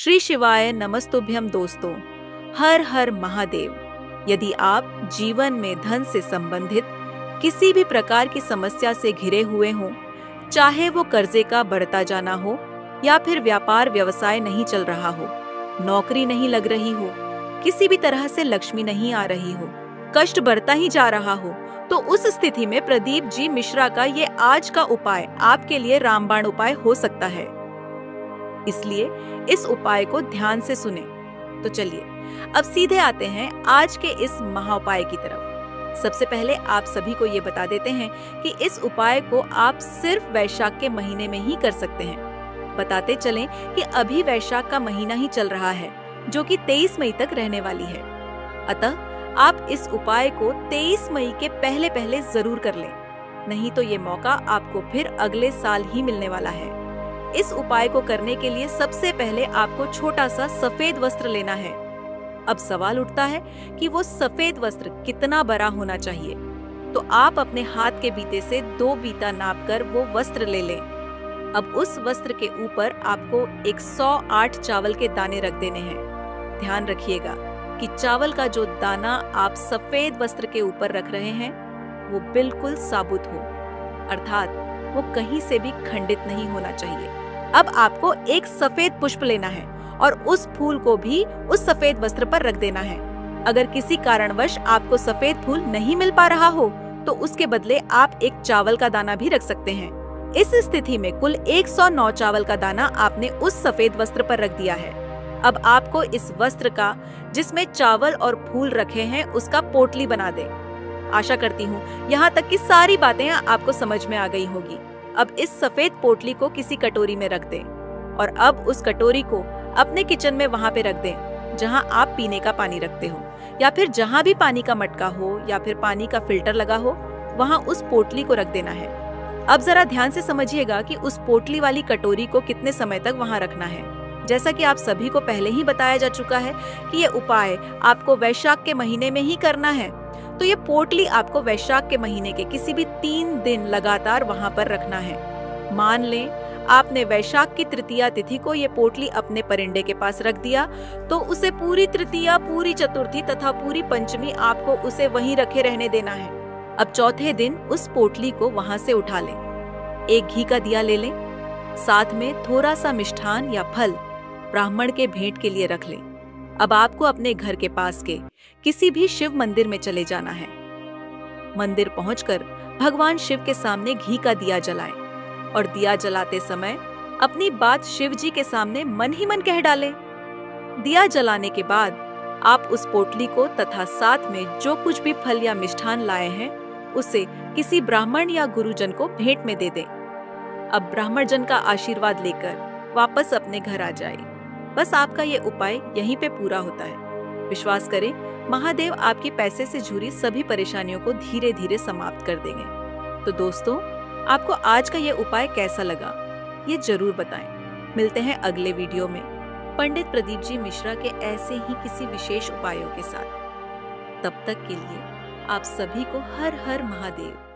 श्री शिवाय नमस्तुभ्यम। दोस्तों, हर हर महादेव। यदि आप जीवन में धन से संबंधित किसी भी प्रकार की समस्या से घिरे हुए हों, चाहे वो कर्जे का बढ़ता जाना हो या फिर व्यापार व्यवसाय नहीं चल रहा हो, नौकरी नहीं लग रही हो, किसी भी तरह से लक्ष्मी नहीं आ रही हो, कष्ट बढ़ता ही जा रहा हो, तो उस स्थिति में प्रदीप जी मिश्रा का ये आज का उपाय आपके लिए रामबाण उपाय हो सकता है। इसलिए इस उपाय को ध्यान से सुने। तो चलिए अब सीधे आते हैं आज के इस महा उपाय की तरफ। सबसे पहले आप सभी को ये बता देते हैं कि इस उपाय को आप सिर्फ वैशाख के महीने में ही कर सकते हैं। बताते चलें कि अभी वैशाख का महीना ही चल रहा है, जो कि 23 मई तक रहने वाली है। अतः आप इस उपाय को 23 मई के पहले पहले जरूर कर लें, नहीं तो ये मौका आपको फिर अगले साल ही मिलने वाला है। इस उपाय को करने के लिए सबसे पहले आपको छोटा सा सफेद वस्त्र लेना है। अब सवाल उठता है कि वो सफेद वस्त्र कितना बड़ा होना चाहिए, तो आप अपने हाथ के बीते से 2 बीता नाप कर वो वस्त्र ले लें। अब उस वस्त्र के ऊपर आपको 108 चावल के दाने रख देने हैं। ध्यान रखिएगा कि चावल का जो दाना आप सफेद वस्त्र के ऊपर रख रहे हैं वो बिल्कुल साबुत हो, अर्थात वो कहीं से भी खंडित नहीं होना चाहिए। अब आपको एक सफेद पुष्प लेना है और उस फूल को भी उस सफेद वस्त्र पर रख देना है। अगर किसी कारणवश आपको सफेद फूल नहीं मिल पा रहा हो तो उसके बदले आप एक चावल का दाना भी रख सकते हैं। इस स्थिति में कुल 109 चावल का दाना आपने उस सफेद वस्त्र पर रख दिया है। अब आपको इस वस्त्र का, जिसमें चावल और फूल रखे हैं, उसका पोटली बना दे। आशा करती हूँ यहाँ तक की सारी बातें आपको समझ में आ गई होगी। अब इस सफेद पोटली को किसी कटोरी में रख दें और अब उस कटोरी को अपने किचन में वहाँ पे रख दें जहाँ आप पीने का पानी रखते हो, या फिर जहाँ भी पानी का मटका हो या फिर पानी का फिल्टर लगा हो, वहाँ उस पोटली को रख देना है। अब जरा ध्यान से समझिएगा कि उस पोटली वाली कटोरी को कितने समय तक वहाँ रखना है। जैसा कि आप सभी को पहले ही बताया जा चुका है कि ये उपाय आपको वैशाख के महीने में ही करना है, तो ये पोटली आपको वैशाख के महीने के किसी भी 3 दिन लगातार वहां पर रखना है। मान लें आपने वैशाख की तृतीया तिथि को ये पोटली अपने परिंदे के पास रख दिया, तो उसे पूरी तृतीया, पूरी चतुर्थी तथा पूरी पंचमी आपको उसे वहीं रखे रहने देना है। अब चौथे दिन उस पोटली को वहां से उठा लें, एक घी का दिया ले लें, साथ में थोड़ा सा मिष्ठान या फल ब्राह्मण के भेंट के लिए रख लें। अब आपको अपने घर के पास के किसी भी शिव मंदिर में चले जाना है। मंदिर पहुंचकर भगवान शिव के सामने घी का दिया जलाएं और दिया जलाते समय अपनी बात शिव जी के सामने मन ही मन कह डालें। दिया जलाने के बाद आप उस पोटली को तथा साथ में जो कुछ भी फल या मिष्ठान लाए हैं उसे किसी ब्राह्मण या गुरुजन को भेंट में दे दें। अब ब्राह्मण जन का आशीर्वाद लेकर वापस अपने घर आ जाए। बस आपका ये उपाय यहीं पे पूरा होता है। विश्वास करें, महादेव आपकी पैसे से जुड़ी सभी परेशानियों को धीरे धीरे समाप्त कर देंगे। तो दोस्तों, आपको आज का ये उपाय कैसा लगा ये जरूर बताएं। मिलते हैं अगले वीडियो में पंडित प्रदीप जी मिश्रा के ऐसे ही किसी विशेष उपायों के साथ। तब तक के लिए आप सभी को हर हर महादेव।